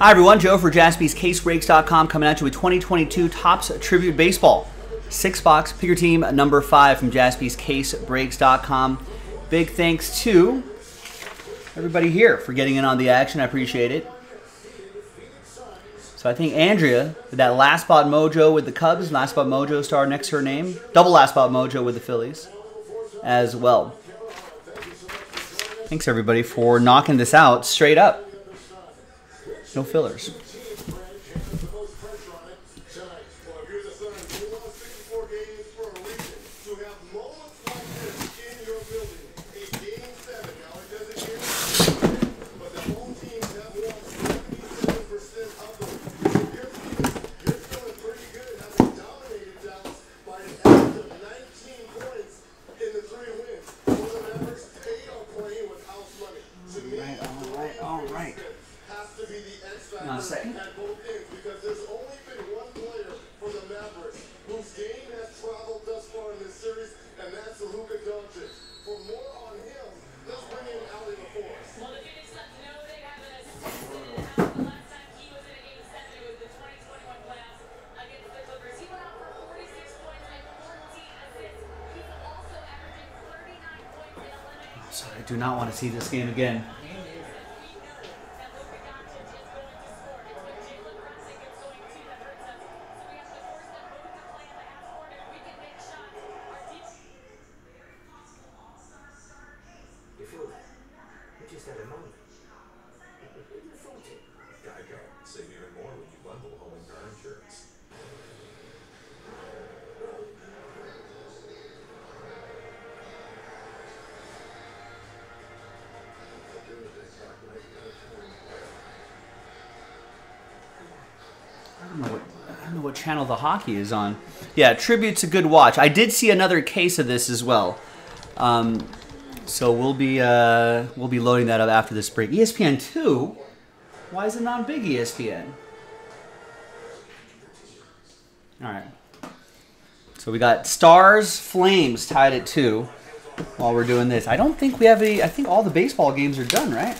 Hi everyone, Joe for JaspysCaseBreaks.com coming at you with 2022 Topps Tribute Baseball. 6 box, pick your team number 5 from JaspysCaseBreaks.com. Big thanks to everybody here for getting in on the action. I appreciate it. So I think Andrea, with that last spot mojo with the Cubs, last spot mojo star next to her name, double last spot mojo with the Phillies as well. Thanks everybody for knocking this out straight up. No fillers. I do not want to see this game again. What channel the hockey is on. Yeah, Tribute's a good watch. I did see another case of this as well. So we'll be loading that up after this break. ESPN 2? Why is it not big ESPN? All right. So we got Stars, Flames tied at 2 while we're doing this. I don't think we have any. I think all the baseball games are done, right?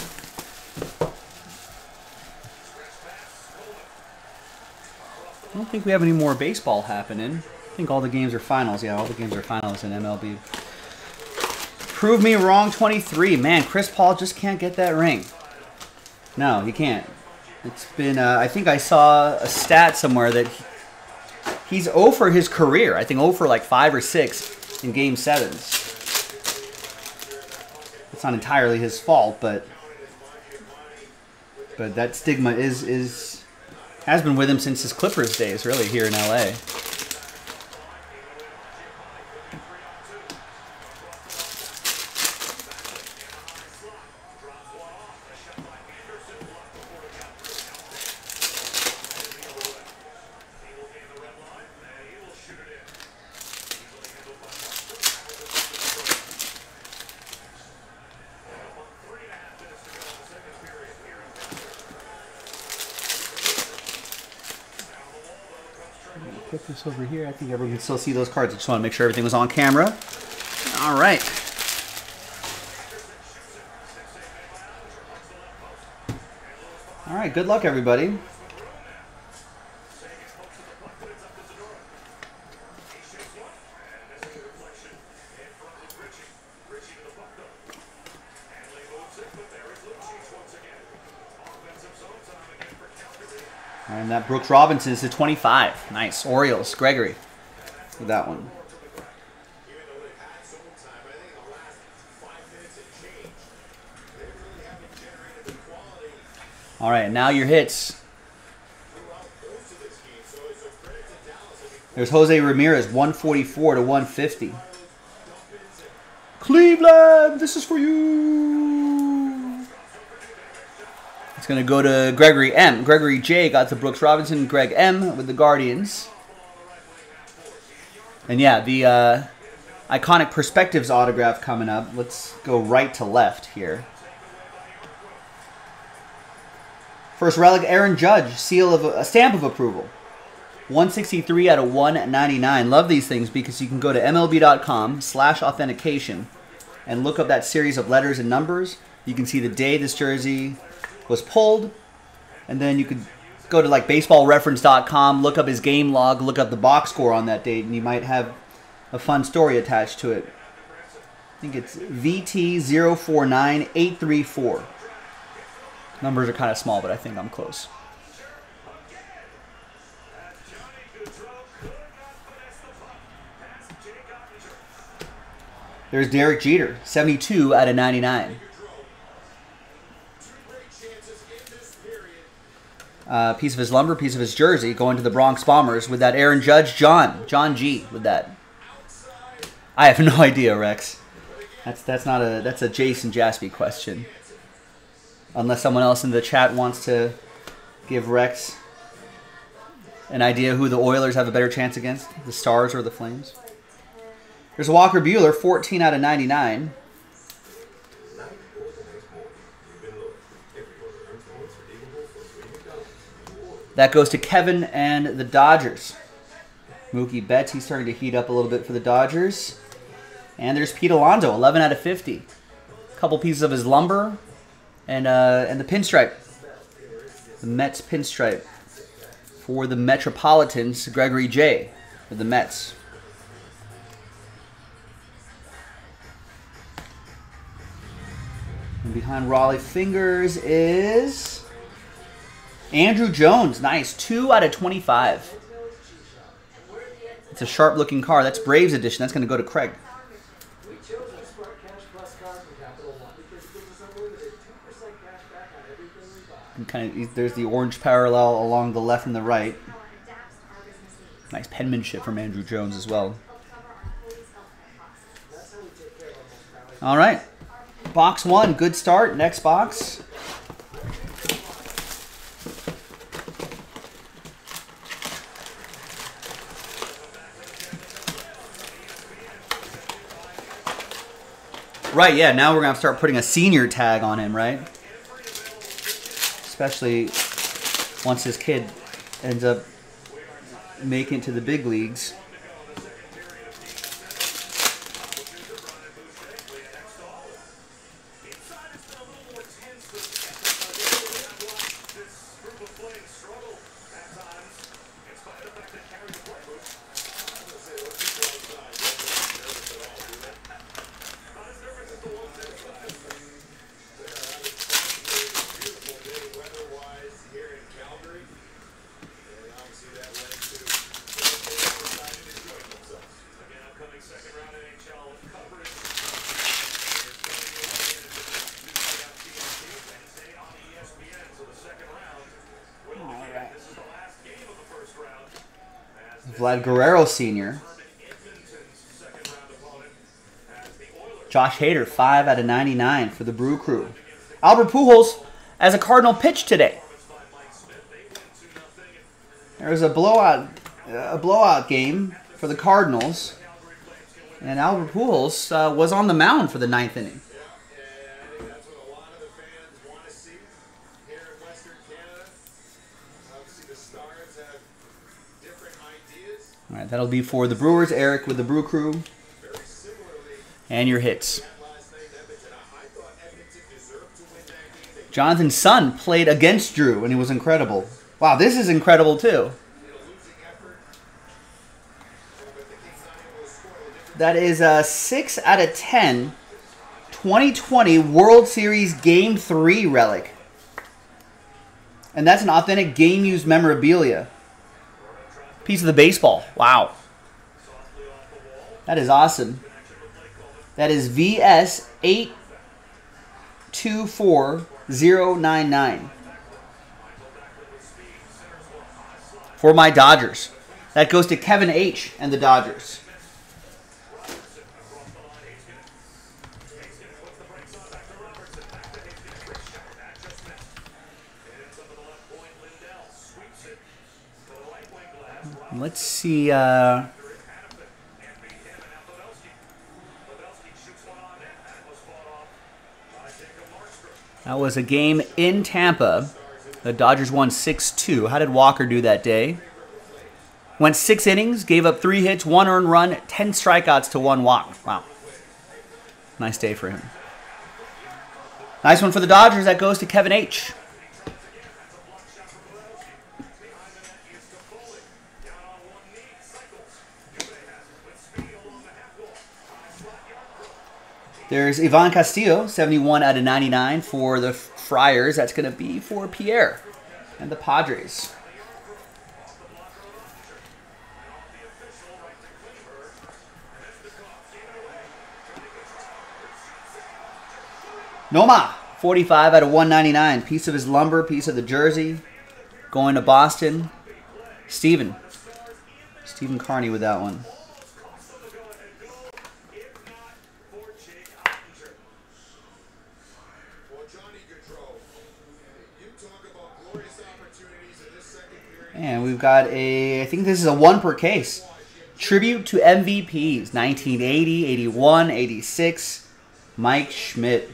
I don't think we have any more baseball happening. I think all the games are finals. Yeah, all the games are finals in MLB. Prove me wrong 23. Man, Chris Paul just can't get that ring. No, he can't. It's been, I think I saw a stat somewhere that he's 0 for his career. I think 0 for like 5 or 6 in Game 7s. It's not entirely his fault, but that stigma has been with him since his Clippers days, really, here in LA. Put this over here. I think everyone can still see those cards. I just want to make sure everything was on camera. All right. All right, good luck, everybody. And that Brooks Robinson is the 25. Nice. Orioles, Gregory with that one. All right, now your hits. There's Jose Ramirez, 144 to 150. Cleveland, this is for you. It's going to go to Gregory M. Gregory J got to Brooks Robinson. Greg M with the Guardians. And yeah, the iconic Perspectives autograph coming up. Let's go right to left here. First relic, Aaron Judge. Seal of a stamp of approval. 163 out of 199. Love these things because you can go to MLB.com/authentication and look up that series of letters and numbers. You can see the day this jersey was pulled, And then you could go to like baseballreference.com, look up his game log, look up the box score on that date, and you might have a fun story attached to it. I think it's VT049834. Numbers are kind of small, but I think I'm close. There's Derek Jeter, 72 out of 99. Piece of his lumber, piece of his jersey, going to the Bronx Bombers with that Aaron Judge, John G with that. I have no idea, Rex. That's a Jason Jaspi question. Unless someone else in the chat wants to give Rex an idea who the Oilers have a better chance against, the Stars or the Flames. There's Walker Buehler, 14 out of 99. That goes to Kevin and the Dodgers. Mookie Betts, he's starting to heat up a little bit for the Dodgers. And there's Pete Alonso, 11 out of 50. A couple pieces of his lumber and the pinstripe. The Mets pinstripe for the Metropolitans, Gregory J for the Mets. And behind Raleigh Fingers is Andrew Jones. Nice. 2 out of 25. It's a sharp-looking car. That's Braves edition. That's going to go to Craig. And kind of, there's the orange parallel along the left and the right. Nice penmanship from Andrew Jones as well. All right. Box one, good start. Next box. Right, yeah, now we're going to start putting a senior tag on him, right? Especially once his kid ends up making it to the big leagues. Vlad Guerrero Sr. Josh Hader, 5 out of 99 for the Brew Crew. Albert Pujols as a Cardinal pitch today. There's a blowout game for the Cardinals, and Albert Pujols was on the mound for the 9th inning. All right, that'll be for the Brewers. Eric with the Brew Crew. And your hits. Jonathan's son played against Drew, and it was incredible. Wow, this is incredible, too. That is a 6 out of 10 2020 World Series Game 3 relic. And that's an authentic game-used memorabilia. Piece of the baseball. Wow. That is awesome. That is VS824099. For my Dodgers. That goes to Kevin H and the Dodgers. Let's see. That was a game in Tampa. The Dodgers won 6-2. How did Walker do that day? Went 6 innings, gave up 3 hits, 1 earned run, 10 strikeouts to 1 walk. Wow. Nice day for him. Nice one for the Dodgers. That goes to Kevin H. There's Ivan Castillo, 71 out of 99 for the Friars. That's going to be for Pierre and the Padres. Noma, 45 out of 199. Piece of his lumber, piece of the jersey. Going to Boston. Stephen Carney with that one. And we've got a, I think this is a one per case. Tribute to MVPs, 1980, 81, 86, Mike Schmidt.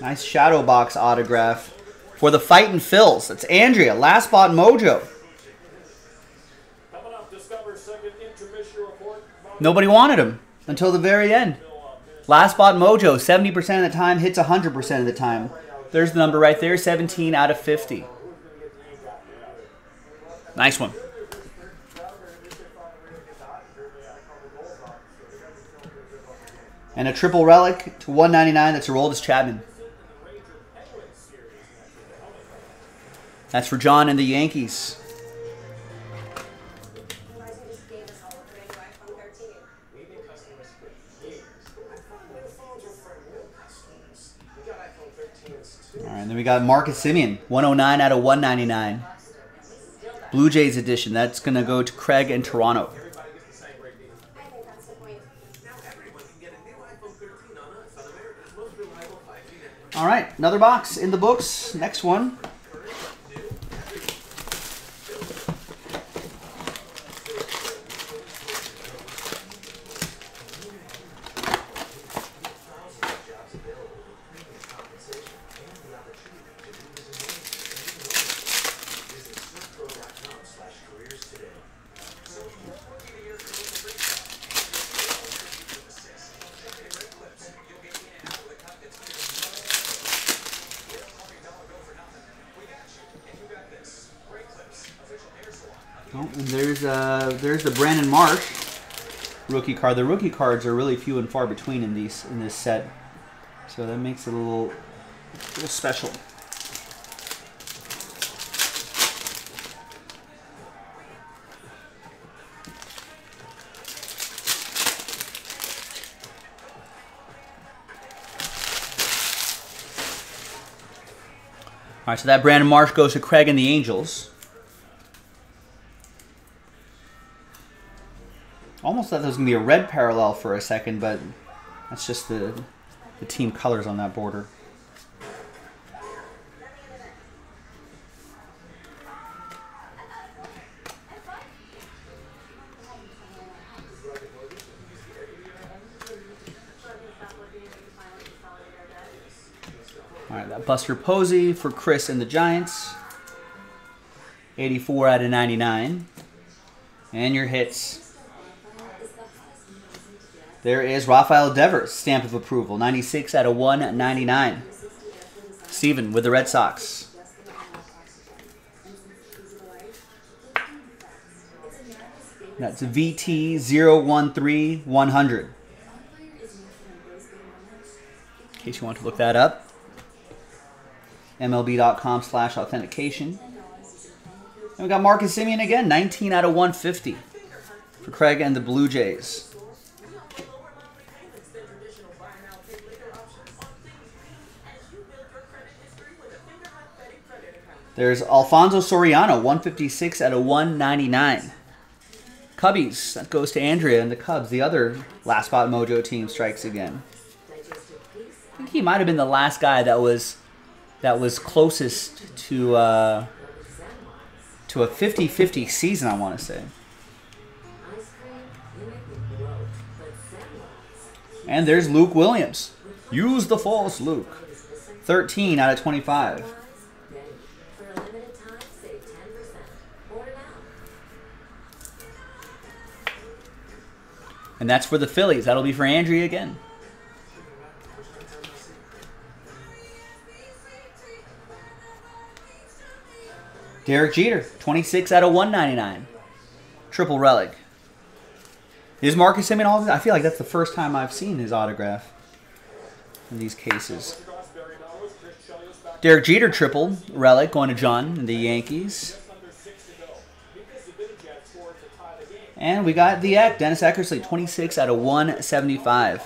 Nice shadow box autograph for the Fightin' Phils. That's Andrea, Last Spot Mojo. Nobody wanted him until the very end. Last Spot Mojo, 70% of the time, hits 100% of the time. There's the number right there, 17 out of 50. Nice one. And a triple relic to 199. That's Aroldis Chapman. That's for John and the Yankees. All right, and then we got Marcus Semien, 109 out of 199. Blue Jays edition. That's going to go to Craig and Toronto. All right, another box in the books. Next one. And there's the Brandon Marsh rookie card. The rookie cards are really few and far between in these in this set, so that makes it a little special. All right, so that Brandon Marsh goes to Craig and the Angels. Almost thought there was going to be a red parallel for a second, but that's just the team colors on that border. All right, that Buster Posey for Chris and the Giants. 84 out of 99. And your hits. There is Rafael Devers, stamp of approval, 96 out of 199. Steven with the Red Sox. That's VT013100. In case you want to look that up. MLB.com/authentication. And we got Marcus Semien again, 19 out of 150 for Craig and the Blue Jays. There's Alfonso Soriano, 156 out of 199. Cubbies, that goes to Andrea and the Cubs. The other Last Spot Mojo team strikes again. I think he might have been the last guy that was closest to a 50-50 season, I want to say. And there's Luke Williams. Use the false Luke. 13 out of 25. And that's for the Phillies. That'll be for Andrea again. Derek Jeter, 26 out of 199. Triple relic. Is Marcus Semien all this? I feel like that's the first time I've seen his autograph in these cases. Derek Jeter triple relic going to John and the Yankees. And we got the Eck, Dennis Eckersley, 26 out of 175.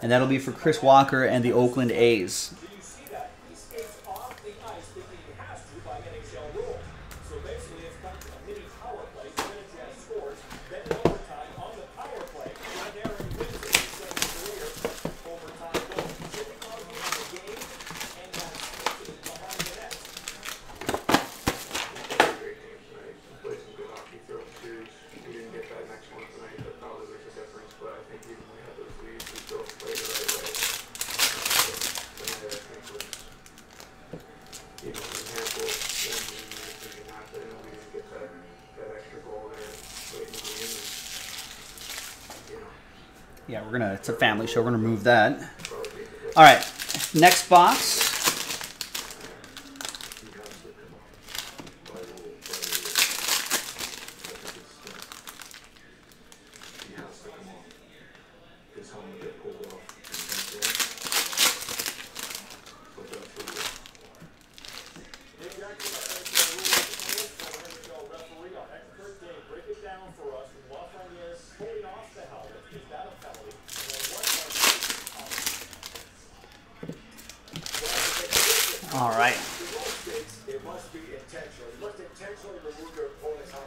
And that'll be for Chris Walker and the Oakland A's. Yeah, we're gonna, it's a family show, we're gonna remove that. All right, next box.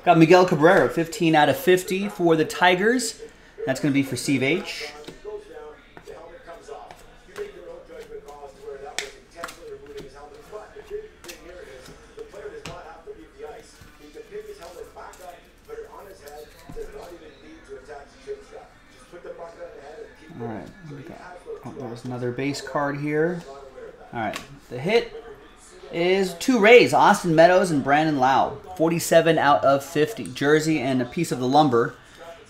Got Miguel Cabrera, 15 out of 50 for the Tigers. That's going to be for Steve H. All right, there's another base card here. All right, the hit is two Rays, Austin Meadows and Brandon Lau. 47 out of 50. Jersey and a piece of the lumber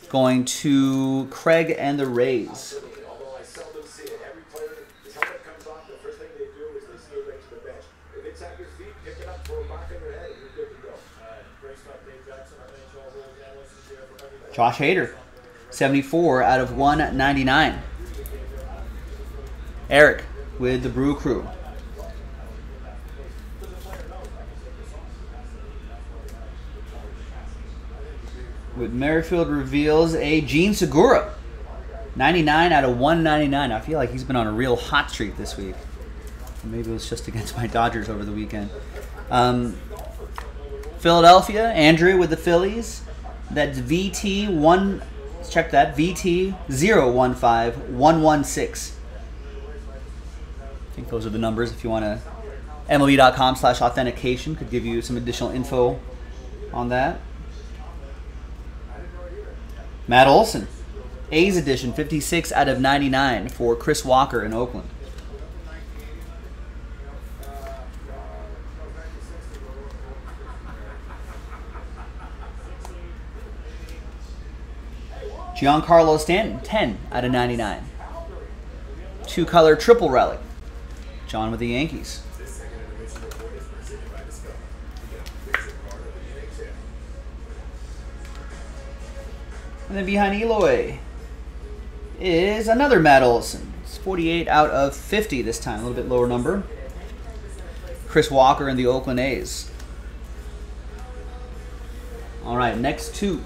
going to Craig and the Rays. Josh Hader, 74 out of 199. Eric with the Brew Crew. With Merrifield reveals a Gene Segura, 99 out of 199. I feel like he's been on a real hot streak this week. Maybe it was just against my Dodgers over the weekend. Philadelphia, Andrea with the Phillies. That's VT1. Let's check that. VT015116. I think those are the numbers. If you want to, MLB.com/authentication could give you some additional info on that. Matt Olson, A's edition, 56 out of 99 for Chris Walker in Oakland. Giancarlo Stanton, 10 out of 99. Two-color triple relic. John with the Yankees. And then behind Eloy is another Matt Olson. It's 48 out of 50 this time, a little bit lower number. Chris Walker and the Oakland A's. All right, next two.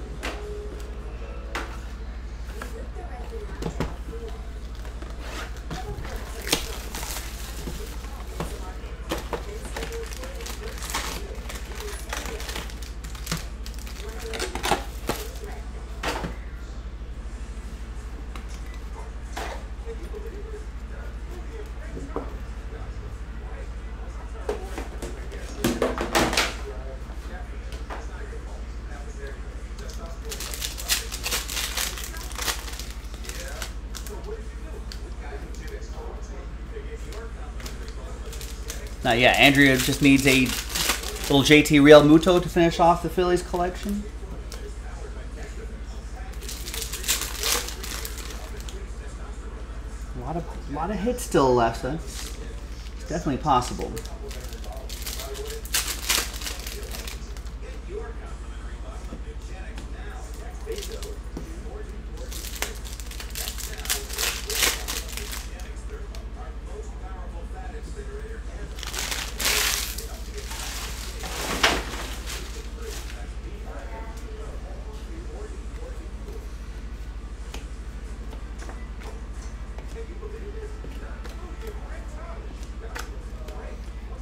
Yeah, Andrea just needs a little JT Real Muto to finish off the Phillies collection. A lot of hits still left, though. It's definitely possible.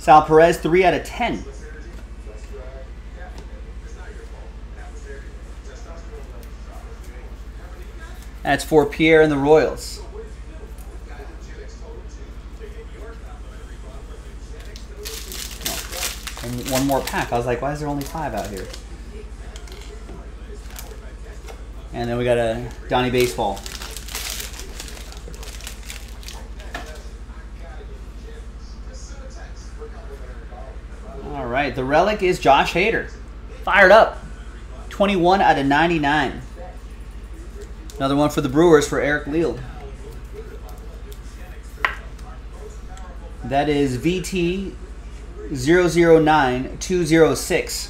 Sal Perez, 3 out of 10. That's for Pierre and the Royals. And one more pack. I was like, why is there only 5 out here? And then we got a Donnie Baseball. All right, the relic is Josh Hader. Fired up. 21 out of 99. Another one for the Brewers for Eric Lield. That is VT009206.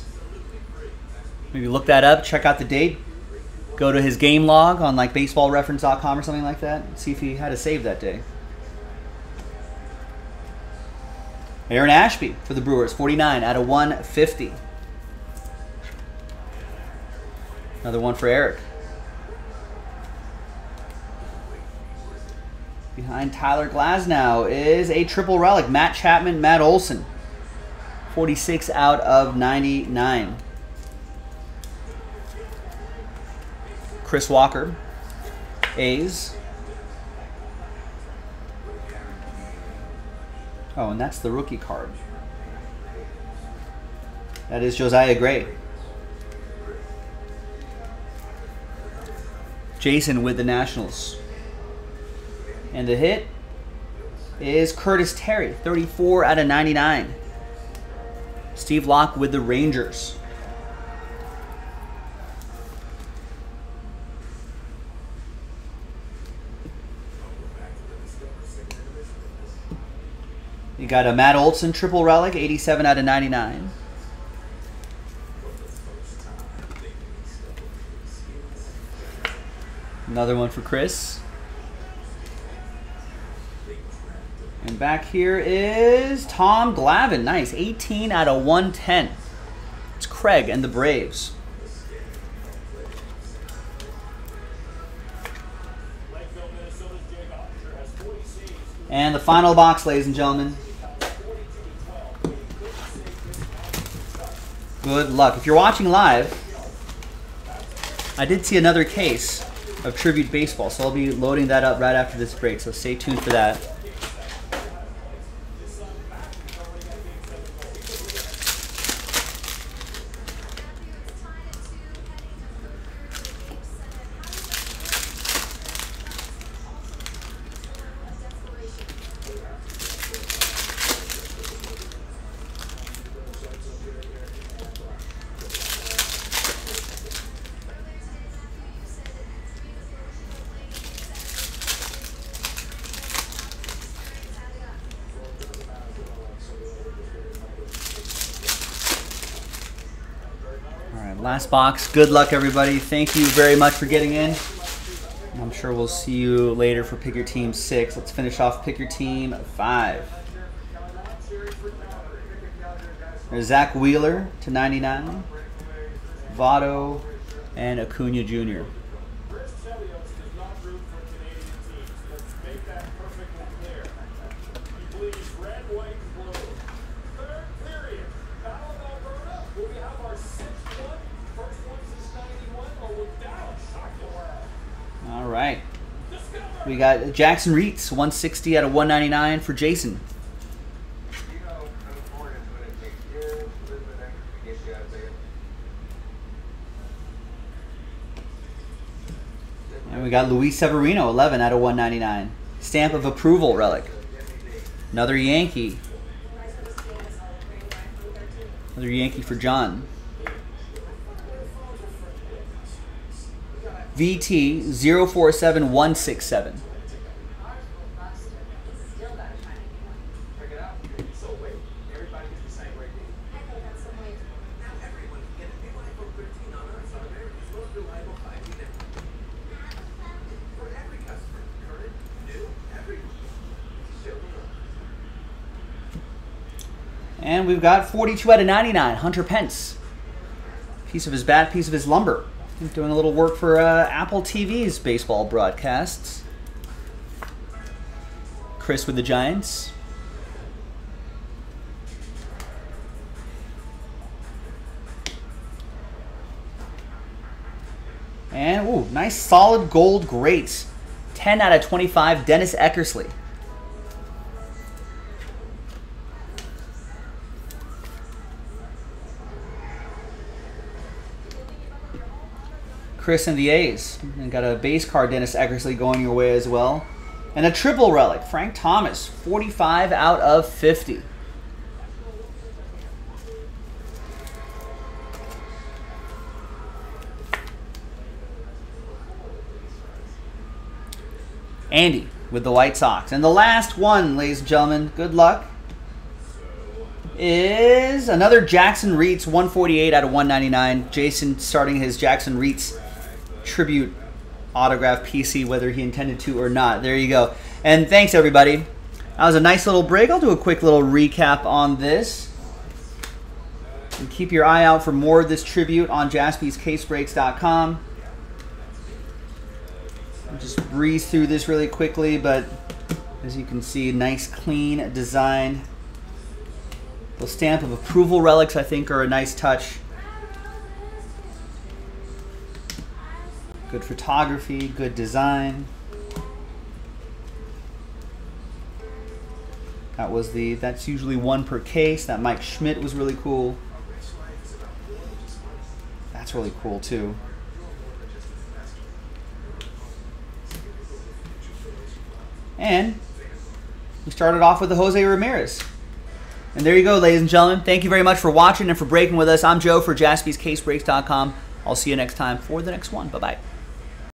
Maybe look that up, check out the date. Go to his game log on like baseballreference.com or something like that. See if he had a save that day. Aaron Ashby for the Brewers, 49 out of 150. Another one for Eric. Behind Tyler Glasnow is a triple relic. Matt Chapman, Matt Olson. 46 out of 99. Chris Walker, A's. Oh, and that's the rookie card. That is Josiah Gray. Jason with the Nationals. And the hit is Curtis Terry, 34 out of 99. Steve Locke with the Rangers. You got a Matt Olson triple relic, 87 out of 99. Another one for Chris. And back here is Tom Glavine. Nice, 18 out of 110. It's Craig and the Braves. And the final box, ladies and gentlemen. Good luck. If you're watching live, I did see another case of Tribute Baseball, so I'll be loading that up right after this break, so stay tuned for that. Last box. Good luck, everybody. Thank you very much for getting in. I'm sure we'll see you later for Pick Your Team 6. Let's finish off Pick Your Team 5. There's Zach Wheeler to 99. Votto and Acuna Jr. We got Jackson Reitz, 160 out of 199 for Jason. And we got Luis Severino, 11 out of 199. Stamp of approval relic. Another Yankee. Another Yankee for John. VT047167. And we've got 42 out of 99, Hunter Pence. Piece of his bat, piece of his lumber. He's doing a little work for Apple TV's baseball broadcasts. Chris with the Giants. And, ooh, nice solid gold greats. 10 out of 25, Dennis Eckersley. Chris and the A's. And got a base card, Dennis Eckersley, going your way as well. And a triple relic, Frank Thomas, 45 out of 50. Andy with the White Sox. And the last one, ladies and gentlemen, good luck, is another Jackson Reitz, 148 out of 199. Jason starting his Jackson Reitz tribute autograph PC, whether he intended to or not. There you go. And thanks, everybody. That was a nice little break. I'll do a quick little recap on this. And keep your eye out for more of this tribute on JaspysCaseBreaks.com. Just breeze through this really quickly, but as you can see, nice clean design. The stamp of approval relics, I think, are a nice touch. Good photography, good design. That was the, that's usually one per case. That Mike Schmidt was really cool. That's really cool too. And we started off with the Jose Ramirez. And there you go, ladies and gentlemen. Thank you very much for watching and for breaking with us. I'm Joe for JaspysCaseBreaks.com. I'll see you next time for the next one. Bye-bye.